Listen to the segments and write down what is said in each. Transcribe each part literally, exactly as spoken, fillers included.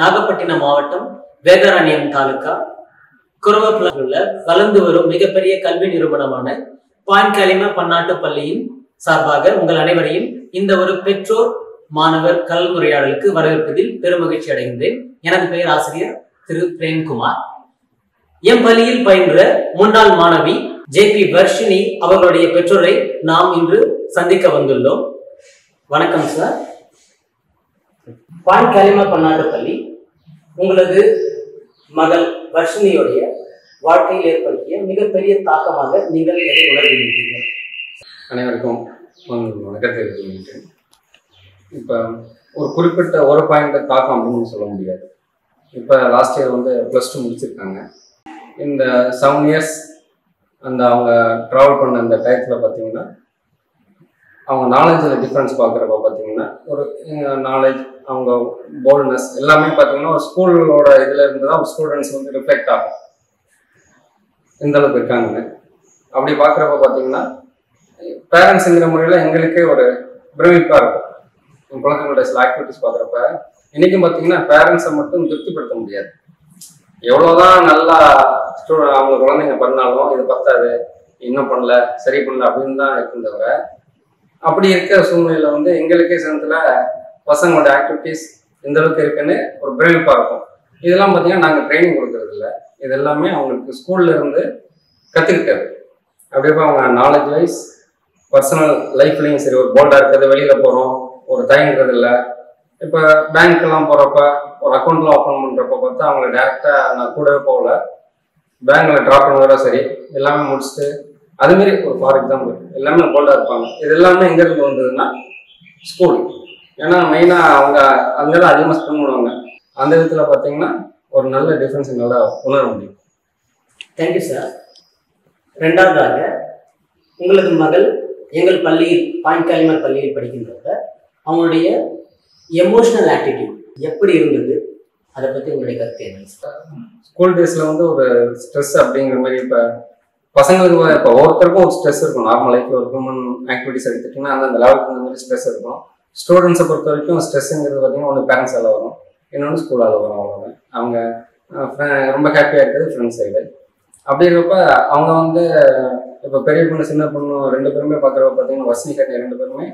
Nagapattinam மாவட்டம் Vedaranyam taluka Kurvapalil, Valanduru, Megapari, Kalvin Urbanamana, Pan Kalima Panata Palin, Sarbaga, Ungalanavarim, in the Vuru Petro, Manavar, Kalmuriadalku, Varapidil, Permagachadinde, Yanapay Asria, through Prem Kumar. Yampalil Paindra, Mundal Manavi, J P Varshini, Avalodia Petrore, Nam Indru, Sandika Vandulo, Vanakam sir, Pan Kalima Panata Pali, Ungaladu. மகள் வர்ஷினியோட வாழ்க்கையில் ஏற்படுத்திய மிகப்பெரிய தாக்கமாக நீங்கள் எதை உணர்கிறீர்கள்? அனைவருக்கும் வணக்கம் தெரிவிக்கிறேன். இப்போ ஒரு குறிப்பிட்ட ஒரு பாயிண்ட தாக்கம் அப்படின்னு சொல்ல முடியாது. இப்போ லாஸ்ட் இயர் வந்து ப்ளஸ் டூ முடிச்சிருக்காங்க. இந்த செவன் இயர்ஸ் அந்த அவங்க ட்ராவல் பண்ண அந்த டயத்தில் பார்த்தீங்கன்னா அவங்க நாலேஜில் டிஃப்ரென்ஸ் பார்க்குறப்ப பார்த்தீங்கன்னா ஒரு நாலேஜ் அவங்க போல்ட்னஸ் எல்லாமே பார்த்தீங்கன்னா ஒரு ஸ்கூலோட இதில் இருந்து தான் ஸ்டூடெண்ட்ஸ் வந்து ரிஃப்ளெக்ட் ஆகும் இந்தளவுக்கு இருக்காங்க. அப்படி பார்க்குறப்ப பார்த்தீங்கன்னா பேரண்ட்ஸுங்கிற முறையில் எங்களுக்கே ஒரு பிரமிப்பாக இருக்கும். என் குழந்தைங்களோட சில ஆக்டிவிட்டிஸ் பார்க்குறப்ப இன்றைக்கும் பார்த்தீங்கன்னா பேரண்ட்ஸை மட்டும் திருப்திப்படுத்த முடியாது. எவ்வளோதான் நல்லா ஸ்டூ அவங்க குழந்தைங்க பண்ணாலும் இது பத்தாது, இன்னும் பண்ணல, சரி பண்ணல அப்படின்னு தான் இருக்குன்றவர அப்படி இருக்கிற சூழ்நிலையில் வந்து எங்களுக்கே சேர்ந்துல பசங்களோட ஆக்டிவிட்டீஸ் எந்தளவுக்கு இருக்குன்னு ஒரு பிரமிப்பாக இருக்கும். இதெல்லாம் பார்த்தீங்கன்னா நாங்கள் ட்ரைனிங் கொடுக்குறதில்ல, இது எல்லாமே அவங்களுக்கு ஸ்கூலில் இருந்து கற்றுக்கிட்டாரு. அப்படிப்போ அவங்க நாலேஜ் வைஸ் பர்சனல் லைஃப்லையும் சரி ஒரு போல்டாக இருக்கிறது, வெளியில் போகிறோம் ஒரு தயங்குறது இல்லை. இப்போ பேங்க்கெல்லாம் போகிறப்ப ஒரு அக்கௌண்ட்லாம் ஓப்பன் பண்ணுறப்ப பார்த்தா அவங்களை டேரெக்டாக நான் கூடவே போகல, பேங்க்கில் ட்ராப் பண்ணுறதோட சரி எல்லாமே முடிச்சுட்டு அதுமாரி ஒரு ஃபார் எக்ஸாம்பிள் எல்லாமே போல்டாக இருப்பாங்க. இது எல்லாமே எங்கேருந்து வந்ததுன்னா ஸ்கூல். ஏன்னா மெயினாக அவங்க அங்கே தான் அதிகமாக ஸ்பெண்ட் பண்ணுவாங்க. அந்த விதத்தில் பார்த்தீங்கன்னா ஒரு நல்ல டிஃப்ரென்ஸ் எங்களால் உணர முடியும். Thank you sir. ரெண்டாவதாக உங்களது மகள் எங்கள் பள்ளியில் பாய்காலிமர் பள்ளியில் படிக்கின்றப்ப அவங்களுடைய எமோஷ்னல் ஆட்டிடியூட் எப்படி இருந்தது, அதை பற்றி உங்களுடைய கருத்து என்ன சார்? ஸ்கூல் டேஸில் வந்து ஒரு ஸ்ட்ரெஸ் அப்படிங்கிற மாதிரி இப்போ பசங்களுக்கு இப்போ ஒவ்வொருத்தருக்கும் ஒரு ஸ்ட்ரெஸ் இருக்கும். நார்மல் லைஃப்பில் ஒரு ஹியூமன் ஆக்டிவிட்டிஸ் எடுத்துக்கிட்டிங்கன்னா அந்த லெவலுக்கு அந்த மாதிரி ஸ்ட்ரெஸ் இருக்கும். ஸ்டூடெண்ட்ஸை பொறுத்த வரைக்கும் ஸ்ட்ரெஸ்ஸுங்கிறது பார்த்தீங்கன்னா ஒன்று பேரண்ட்ஸால் வரும், இன்னொன்று ஸ்கூலால் வரும். அவ்வளோதான். அவங்க ரொம்ப ஹாப்பியாக இருக்குது ஃப்ரெண்ட்ஸ் சைடு. அப்படி இருக்கப்போ அவங்க வந்து இப்போ பெரிய பொண்ணு சின்ன பொண்ணு ரெண்டு பேருமே பார்க்குறப்ப பார்த்தீங்கன்னா வசதி கட்டின ரெண்டு பேருமே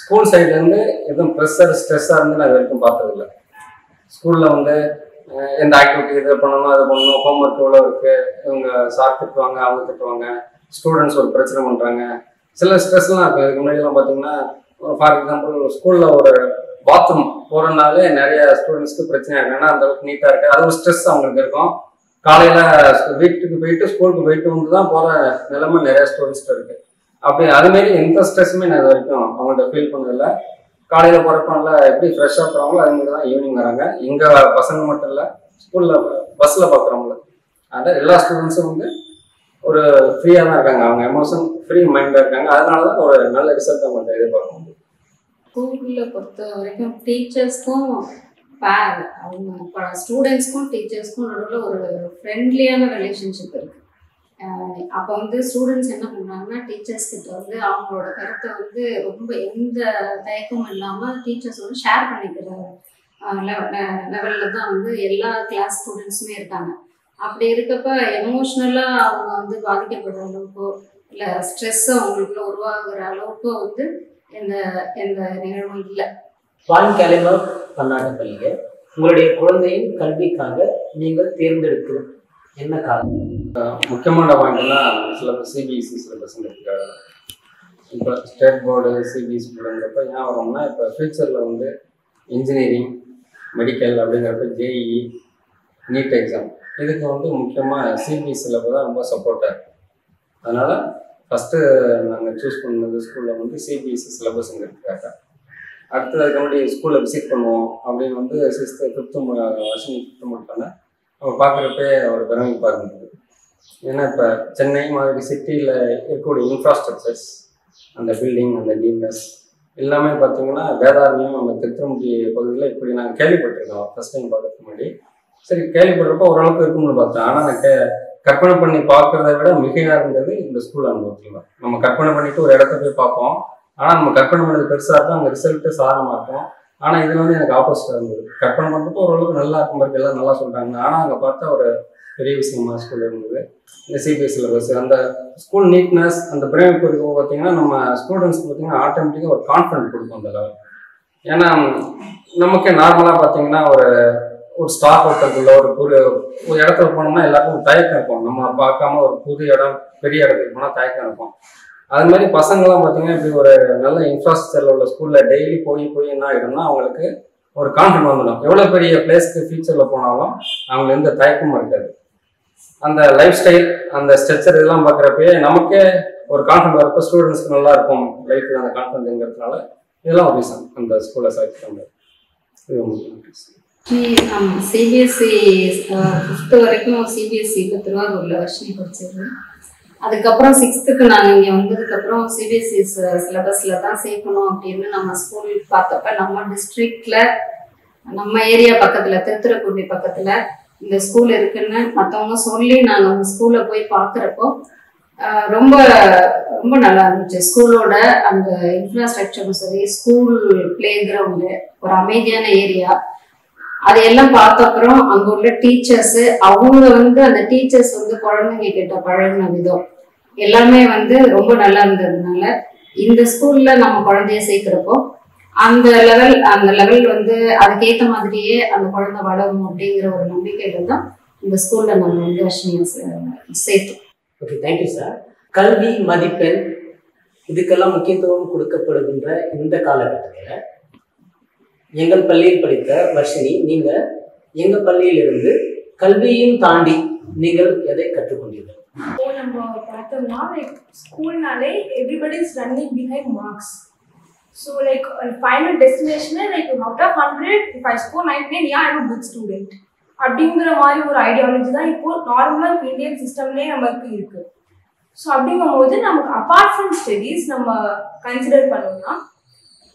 ஸ்கூல் சைட்லேருந்து எதுவும் ப்ரெஷர் ஸ்ட்ரெஸ்ஸாக இருந்து நான் இது வரைக்கும் பார்த்ததில்லை. ஸ்கூலில் வந்து எந்த ஆக்டிவிட்டி இதை பண்ணணும் அதை பண்ணணும், ஹோம் ஒர்க் எவ்வளோ இருக்குது, இவங்க சார் திட்டுவாங்க அவங்க திட்டுவாங்க, ஸ்டூடெண்ட்ஸ் ஒரு பிரச்சனை பண்ணுறாங்க, சில ஸ்ட்ரெஸ்லாம் இருக்குது. இதுக்கு முன்னாடிலாம் பார்த்தீங்கன்னா ஒரு ஃபார் எக்ஸாம்பிள் ஒரு ஸ்கூலில் ஒரு பாத்ரூம் போகிறதுனாலே நிறைய ஸ்டூடெண்ட்ஸ்க்கு பிரச்சனை இருக்குது. ஏன்னா அந்தளவுக்கு நீட்டாக இருக்குது, அது ஒரு ஸ்ட்ரெஸ் அவங்களுக்கு இருக்கும். காலையில் வீட்டுக்கு போயிட்டு ஸ்கூலுக்கு போயிட்டு வந்து தான் போகிற நிலைமை நிறையா ஸ்டூடெண்ட்ஸ்கிட்ட இருக்குது. அப்படி அதுமாரி எந்த ஸ்ட்ரெஸ்ஸுமே நான் இது வரைக்கும் அவங்கள்ட்ட ஃபீல் பண்ணதில்லை. காலையில் போகிறப்பனால எப்படி ஃப்ரெஷ்ஷாக போகிறாங்களோ அதுமாதிரி தான் ஈவினிங் வராங்க. எங்கள் பசங்க மட்டும் இல்லை, ஸ்கூலில் பஸ்ஸில் பார்க்குறவங்கள அதனால் எல்லா ஸ்டூடெண்ட்ஸும் வந்து ஒரு ஃப்ரீயாக தான் இருக்காங்க. அவங்க எமோஷன் ஃப்ரீ மைண்டாக இருக்காங்க. அதனால தான் ஒரு நல்ல ரிசல்ட் அவங்கள்ட்ட எதிர்பார்க்க முடியும். ஸ்கூலில் பொறுத்த வரைக்கும் டீச்சர்ஸ்க்கும் பேர் அவங்க ஸ்டூடெண்ட்ஸ்க்கும் டீச்சர்ஸ்க்கும் நடுவில் ஒரு ஃப்ரெண்ட்லியான ரிலேஷன்ஷிப் இருக்குது. அப்போ வந்து ஸ்டூடெண்ட்ஸ் என்ன பண்ணுறாங்கன்னா டீச்சர்ஸ் கிட்ட வந்து அவங்களோட கருத்தை வந்து ரொம்ப எந்த தயக்கமும் இல்லாமல் டீச்சர்ஸ் வந்து ஷேர் பண்ணிக்கிற லெவலில் தான் வந்து எல்லா கிளாஸ் ஸ்டூடெண்ட்ஸுமே இருக்காங்க. அப்படி இருக்கப்ப எமோஷ்னலாக அவங்க வந்து பாதிக்கப்படுற அளவுக்கோ இல்லை ஸ்ட்ரெஸ்ஸை அவங்களுக்குள்ள உருவாகிற அளவுக்கோ வந்து எந்த எந்த நிகழ்வும் இல்லை. பாய்காலிமர் பன்னாட்டு பள்ளியை உங்களுடைய குழந்தையின் கல்விக்காக நீங்கள் தேர்ந்தெடுக்கணும் என்ன காரணம்? முக்கியமான பாயிண்ட்னா சிலபஸ் சிபிஎஸ்இ சிலபஸ்ன்னு இருக்காங்க. இப்போ ஸ்டேட் போர்டு சிபிஎஸ்இ போர்டுங்கிறப்ப ஏன் வரோம்னா இப்போ ஃபியூச்சரில் வந்து இன்ஜினியரிங் மெடிக்கல் அப்படிங்கிறப்ப ஜேஇஇ நீட் எக்ஸாம் இதுக்கு வந்து முக்கியமாக சிபிஎஸ்இ சிலபஸ் தான் ரொம்ப சப்போர்ட்டாக இருக்குது. அதனால் ஃபஸ்ட்டு நாங்கள் சூஸ் பண்ணது ஸ்கூலில் வந்து சிபிஎஸ்இ சிலபஸ்ங்கிறதுக்காக. அடுத்தது அதுக்கு முன்னாடி ஸ்கூலில் விசிட் பண்ணுவோம் அப்படின்னு வந்து சிக்ஸ்த்து ஃபிஃப்த்து வருஷம் ஃபிஃப்த்து முடிப்பாங்க. அவங்க பார்க்குறப்பே ஒரு பெருமைப்பாக இருந்தது. ஏன்னா இப்போ சென்னை மாதிரி சிட்டியில் இருக்கக்கூடிய இன்ஃப்ராஸ்ட்ரக்சர்ஸ் அந்த பில்டிங் அந்த டீம்னஸ் எல்லாமே பார்த்தீங்கன்னா வேதாரண்யம் நம்ம திருத்தமுடி பகுதியில் இப்படி நாங்கள் கேள்விப்பட்டிருக்கோம். ஃபஸ்ட் டைம் பார்க்கறதுக்கு முன்னாடி சரி கேள்விப்பட்டிருப்போம், ஓரளவுக்கு இருக்கும்னு பார்த்தேன். ஆனால் நான் கே கற்பனை பண்ணி பார்க்குறத விட மிகையாக இருந்தது இந்த ஸ்கூல் அனுபவத்தில். நம்ம கற்பனை பண்ணிவிட்டு ஒரு இடத்த போய் பார்ப்போம், ஆனால் நம்ம கற்பனை பண்ணது பெருசாக இருக்கும், அந்த ரிசல்ட்டு சாதமாக இருக்கும். ஆனா இதுல வந்து எனக்கு ஆப்போசிட்டா இருந்தது. கட் பண்ண பண்ணுறப்போ ஓரளவுக்கு நல்லா இருக்கும் பாருக்கு எல்லாம் நல்லா சொல்லிட்டாங்க. ஆனால் அங்கே பார்த்தா ஒரு பெரிய விஷயமா ஸ்கூலில் இருந்தது இந்த சிபிஎஸ்சி சிலபஸ். அந்த ஸ்கூல் நீட்னஸ் அந்த பிரேமிப்பு இருக்கும் பார்த்தீங்கன்னா நம்ம ஸ்டூடெண்ட்ஸ்க்கு பார்த்தீங்கன்னா ஆட்டோமேட்டிக்காக ஒரு கான்ஃபிடென்ட் கொடுக்கும் அந்த லெவல். ஏன்னா நமக்கு நார்மலாக பார்த்தீங்கன்னா ஒரு ஒரு ஸ்டாஃப் ஒருத்தருக்குள்ள ஒரு ஒரு இடத்துல போனோம்னா எல்லாருக்கும் தயக்கம் இருப்போம். நம்ம பார்க்காம ஒரு புது இடம் பெரிய இடத்துக்கு போனால் தயக்கம் இருப்போம். அது மாதிரி பசங்கள்லாம் பார்த்தீங்கன்னா இப்படி ஒரு நல்ல இன்ஃப்ராஸ்ட்ரக்சரில் உள்ள ஸ்கூலில் டெய்லி போய் போய் என்ன ஆகிடும்னா அவங்களுக்கு ஒரு கான்ஃபிடன்ட் வந்துடும். எவ்வளோ பெரிய பிளேஸ்க்கு ஃபியூச்சரில் போனாலும் அவங்களுக்கு எந்த தயக்கமும் இருக்காது. அந்த லைஃப் ஸ்டைல் அந்த ஸ்ட்ரக்சர் இதெல்லாம் பார்க்குறப்பே நமக்கே ஒரு கான்ஃபிடன்ட் வரப்போ ஸ்டூடெண்ட்ஸ்க்கு நல்லா இருக்கும் லைஃப்பில் அந்த கான்ஃபிடன்ட்ங்கிறதுனால இதெல்லாம் ஒரு ரீசன் அந்த ஸ்கூலில் செலக்ட் பண்ணுறது. இது உங்களுக்கு சிபிஎஸ்சி ஃபிஃப்த்து வரைக்கும் சிபிஎஸ்சிக்கு திருவாரூரில் வர்ஷினி படிச்சிருக்கேன். அதுக்கப்புறம் சிக்ஸ்த்துக்கு நாங்கள் இங்கே வந்ததுக்கப்புறம் சிபிஎஸ்சி சிலபஸில் தான் சேர்க்கணும் அப்படின்னு நம்ம ஸ்கூல் பார்த்தப்ப நம்ம டிஸ்ட்ரிக்டில் நம்ம ஏரியா பக்கத்தில் திருத்துறைப்பூண்டி பக்கத்தில் இந்த ஸ்கூல் இருக்குன்னு மற்றவங்க சொல்லி நாங்கள் அவங்க ஸ்கூலில் போய் பார்க்குறப்போ ரொம்ப ரொம்ப நல்லா இருந்துச்சு. ஸ்கூலோட அந்த இன்ஃப்ராஸ்ட்ரக்சரும் சரி, ஸ்கூல் பிளே கிரவுண்டு, ஒரு அமைதியான ஏரியா, அதையெல்லாம் பார்த்த அப்புறம் அங்கே உள்ள டீச்சர்ஸு அவங்க வந்து அந்த டீச்சர்ஸ் வந்து குழந்தைங்க கிட்ட பழகின விதம் எல்லாமே வந்து ரொம்ப நல்லா இருந்ததுனால இந்த ஸ்கூல்ல நம்ம குழந்தைய சேர்க்கிறப்போ அந்த லெவல் அந்த லெவல் வந்து அதுக்கேற்ற மாதிரியே அந்த குழந்தை வளரும் அப்படிங்கிற ஒரு நம்பிக்கையில தான் இந்த ஸ்கூல்ல நம்ம வந்து வர்ஷினியை சேர்த்தோம். Okay, thank you sir. கல்வி மதிப்பெண் இதுக்கெல்லாம் முக்கியத்துவம் கொடுக்கப்படுகின்ற இந்த காலகட்டத்தில் எங்கள் பள்ளியில் படித்த வர்ஷினி, நீங்கள் எங்கள் பள்ளியிலிருந்து கல்வியும் தாண்டி நீங்கள் எதை கற்றுக்கொண்டீர்கள்? ஸோ நம்ம பார்த்தோம்னா லைக் ஸ்கூல்னாலே everybody is running behind marks. So like final டெஸ்டினேஷனே like out of hundred if I score ninety nine yeah I am good student அப்படிங்கிற மாதிரி ஒரு ஐடியாலஜி தான் இப்போ நார்மலாக இப்போ இந்தியன் சிஸ்டம்லேயே நமக்கு இருக்குது. ஸோ அப்படிங்கும் போது நமக்கு அப்பார்ட் ஃப்ரம் ஸ்டடீஸ் நம்ம கன்சிடர் பண்ணோம்னா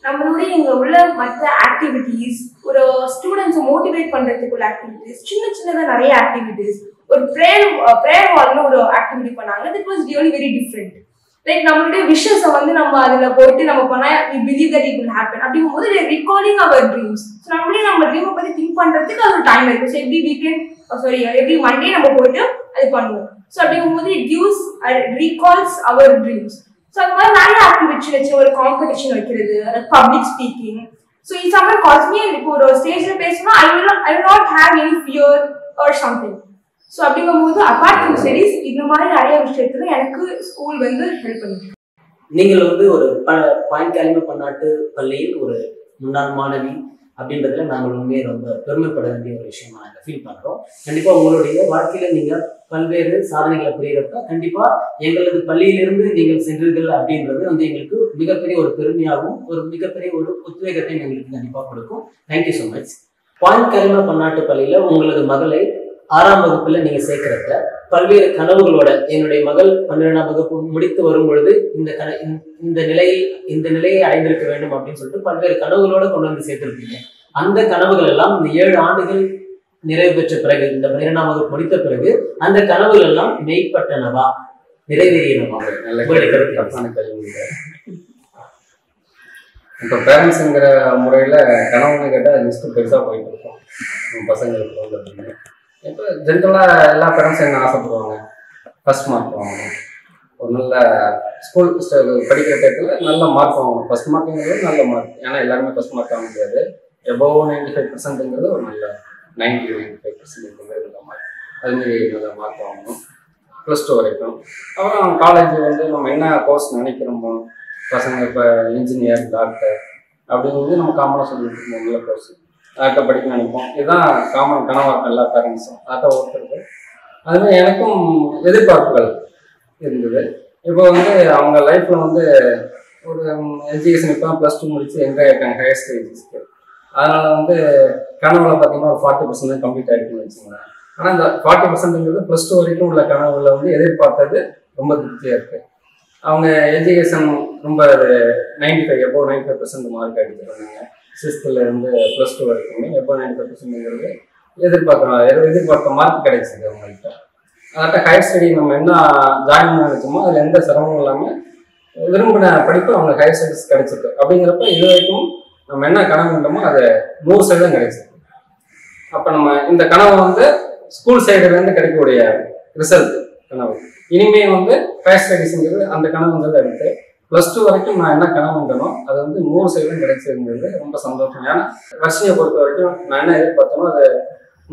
நம்மளுடைய இங்கே உள்ள மற்ற ஆக்டிவிட்டீஸ், ஒரு ஸ்டூடெண்ட்ஸை மோட்டிவேட் பண்ணுறதுக்குள்ள ஆக்டிவிட்டீஸ், சின்ன சின்னதாக நிறைய ஆக்டிவிட்டீஸ், ஒரு ப்ரேயர் ப்ரேயர் வால்னு ஒரு ஆக்டிவிட்டி பண்ணாங்க. That was really very different. Like நம்மளுடைய விஷஸை வந்து நம்ம அதில் போயிட்டு நம்ம போனால் we believe that it will happen அப்படிங்கும் போது ரீகாலிங் அவர் ட்ரீம்ஸ். ஸோ நம்மளே நம்ம ட்ரீமை பற்றி திங்க் பண்ணுறதுக்கு அது ஒரு டைம் இருக்கும். So every weekend sorry every Monday நம்ம போயிட்டு அது பண்ணுவோம். ஸோ அப்படிங்கும் போது it gives recalls our dreams. So அது மாதிரி நிறைய ஆக்டிவிட்டி வச்சு ஒரு காம்படிஷன் வைக்கிறது, பப்ளிக் ஸ்பீக்கிங். ஸோ இ சம்மர் காஸ்ட்லி இப்போ ஒரு ஸ்டேஜில் பேசணும்னா I will I will not have any fear or something. So அப்படிங்கும் போது அப்பார்ட் ஃப்ரம் ஸ்டடீஸ் இந்த மாதிரி நிறைய விஷயத்துல எனக்கு ஸ்கூல் வந்து ஹெல்ப் பண்ணுது. நீங்கள் வந்து ஒரு ப பாயிண்ட் பன்னாட்டு பள்ளியில் ஒரு முன்னாள் மாணவி அப்படின்றதுல நாங்கள் உண்மையை ரொம்ப பெருமைப்பட வேண்டிய ஒரு விஷயமா நாங்கள் ஃபீல் பண்ணுறோம். கண்டிப்பாக உங்களுடைய வாழ்க்கையில் நீங்கள் பல்வேறு சாதனைகளை புரிகிறப்ப கண்டிப்பாக எங்களது பள்ளியிலிருந்து நீங்கள் சென்றீர்கள் அப்படின்றது வந்து எங்களுக்கு மிகப்பெரிய ஒரு பெருமையாகவும் ஒரு மிகப்பெரிய ஒரு உத்வேகத்தையும் எங்களுக்கு கண்டிப்பாக கொடுக்கும். Thank you so much. பாயிண்ட் கலிமா பன்னாட்டு பள்ளியில் உங்களது மகளை ஆறாம் வகுப்பில் நீங்கள் சேர்க்கிறப்ப பல்வேறு கனவுகளோட என்னுடைய மகள் பன்னிரெண்டாம் வகுப்பு முடித்து வரும் பொழுது இந்த கன இந்த நிலையை இந்த நிலையை அடைந்திருக்க வேண்டும் அப்படின்னு சொல்லிட்டு பல்வேறு கனவுகளோட கொண்டு வந்து சேர்த்திருப்பீங்க. அந்த கனவுகள் எல்லாம் இந்த ஏழு ஆண்டுகள் நிறைவு பெற்ற பிறகு, இந்த பன்னிரெண்டாம் வகுப்பு முடித்த பிறகு அந்த கனவுகள் எல்லாம் மெய்ப்பட்டனவா, நிறைவேறியனவா? இப்போ பேரண்ட்ஸுங்கிற முறையில் கனவுன்னு கேட்டால் லிஸ்ட்டு பெருசாக போயிட்டு இருக்கோம் பசங்களுக்கு வந்து. அப்படின்னு இப்போ ஜென்ரலாக எல்லா பேரண்ட்ஸும் என்ன ஆசைப்படுவாங்க, ஃபஸ்ட் மார்க் வாங்கணும், ஒரு நல்ல ஸ்கூல் படிக்கிற டயத்தில் நல்ல மார்க் வாங்கணும். ஃபஸ்ட் மார்க்குங்கிறது நல்ல மார்க், ஏன்னா எல்லாருமே ஃபஸ்ட் மார்க் வாங்க முடியாது. எபோவ் நைன்டி ஃபைவ் பர்சன்ட்டுங்கிறது ஒரு நல்ல நைன்டி நைன்டி ஃபைவ் பர்சன்ட்டுங்கிறது நல்ல மார்க், அதுமாரி நல்ல மார்க் வாங்கணும் ப்ளஸ் டூ வரைக்கும். அப்புறம் காலேஜ் வந்து நம்ம என்ன கோர்ஸ் நினைக்கிறோமோ, பசங்க இப்போ இன்ஜினியர், டாக்டர் அப்படிங்கிறது நம்ம காமனாக சொல்லிட்டு இருக்கோம். நல்ல கோர்ஸ் அதை படிக்க நினைப்போம். இதுதான் காமன் கனவாக எல்லா பேரண்ட்ஸும் அதை ஒருத்தருக்கு. அதுமாதிரி எனக்கும் எதிர்பார்ப்புகள் இருந்தது. இப்போ வந்து அவங்க லைஃப்பில் வந்து ஒரு எஜுகேஷன் இப்போ தான் ப்ளஸ் டூ முடிச்சு எங்கே இருக்காங்க ஹையர் ஸ்டடீஸ்க்கு, அதனால் வந்து கனவுல பார்த்தீங்கன்னா ஒரு ஃபார்ட்டி பர்சன்ட் கம்ப்ளீட் ஆகிடுன்னு வச்சுக்கோங்களேன். ஆனால் இந்த ஃபார்ட்டி பர்சன்ட்டுங்கிறது ப்ளஸ் டூ வரைக்கும் உள்ள கனவுல வந்து எதிர்பார்த்தது ரொம்ப திருப்தியாக இருக்குது. அவங்க எஜுகேஷன் ரொம்ப நைன்டி ஃபைவ் எப்போ நைன்டி ஃபைவ் பர்சன்ட் மார்க் எடுத்துருந்தாங்க சிக்ஸ்த்துலேருந்து ப்ளஸ் டூ வரைக்குமே. எப்போ நைன்டி ஃபைவ் பர்சன்ட்ங்கிறது எதிர்பார்க்கலாம், எதிர்பார்த்த மார்க் கிடைச்சிது அவங்கள்ட்ட. அதாட்ட ஹையர் ஸ்டடி நம்ம என்ன ஜாயின் பண்ண நினைச்சோமோ அதில் எந்த சிரமமும் இல்லாமல் விரும்பின படிப்பு அவங்க ஹையர் ஸ்டடிஸ் கிடைச்சிருக்கு. அப்படிங்கிறப்ப இது வரைக்கும் நம்ம என்ன கனவு கொண்டோமோ அதை நூறு சதவீதம் கிடைச்சது. அப்போ நம்ம இந்த கனவு வந்து ஸ்கூல் சைடுலேருந்து கிடைக்கக்கூடிய ரிசல்ட் கனவு. இனிமே வந்து ஃபயர் ஸ்டடிஸுங்கிறது அந்த கனவுங்கிறது எடுத்து ப்ளஸ் டூ வரைக்கும் நான் என்ன கனவு கொண்டனோ அது வந்து நூறு சதவீதம் கிடைச்சதுங்கிறது ரொம்ப சந்தோஷம். ஏன்னா வர்ஷினியை பொறுத்த வரைக்கும் நான் என்ன எதிர்பார்த்தனோ அது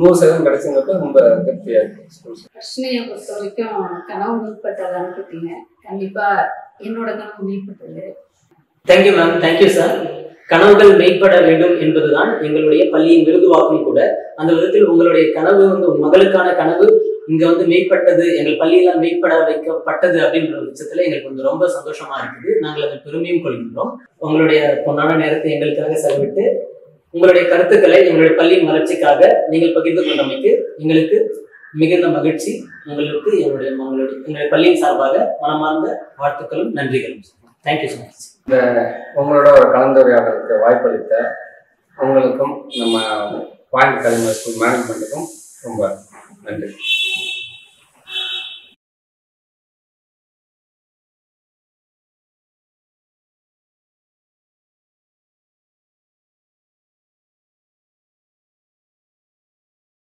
நூறு சதவீதம் கிடைச்சதுங்கிறது ரொம்ப திருப்தியாக இருக்கு. வர்ஷினியை பொறுத்த வரைக்கும் கனவு மீட்பட்டதை அனுப்பிட்டீங்க, கண்டிப்பாக என்னோட கனவு மீட்பட்டது. Thank you ma'am, thank you sir. கனவுகள் மெய்ப்பட வேண்டும் என்பதுதான் எங்களுடைய பள்ளியின் விருதுவாகும் கூட. அந்த விதத்தில் உங்களுடைய கனவு வந்து உங்கள் மகளுக்கான கனவு இங்க வந்து மெய்ப்பட்டது, எங்கள் பள்ளியெல்லாம் மெய்ப்பட வைக்கப்பட்டது அப்படின்ற பட்சத்துல எங்களுக்கு வந்து ரொம்ப சந்தோஷமா இருக்குது. நாங்கள் அதை பெருமையும் கொள்கின்றோம். உங்களுடைய பொன்னான நேரத்தை எங்களுக்காக செலவிட்டு உங்களுடைய கருத்துக்களை எங்களுடைய பள்ளியின் வளர்ச்சிக்காக நீங்கள் பகிர்ந்து கொண்டமைக்கு எங்களுக்கு மிகுந்த மகிழ்ச்சி. உங்களுக்கு எங்களுடைய உங்களுடைய எங்களுடைய பள்ளியின் சார்பாக மனமார்ந்த வாழ்த்துக்களும் நன்றிகளும். Thank you so much. இந்த உங்களோட ஒரு கலந்துரையாடலுக்கு வாய்ப்பளித்த உங்களுக்கும் நம்ம பாயிண்ட் கலைஞர் ஸ்கூல் மேனேஜ்மெண்ட்டுக்கும் ரொம்ப நன்றி.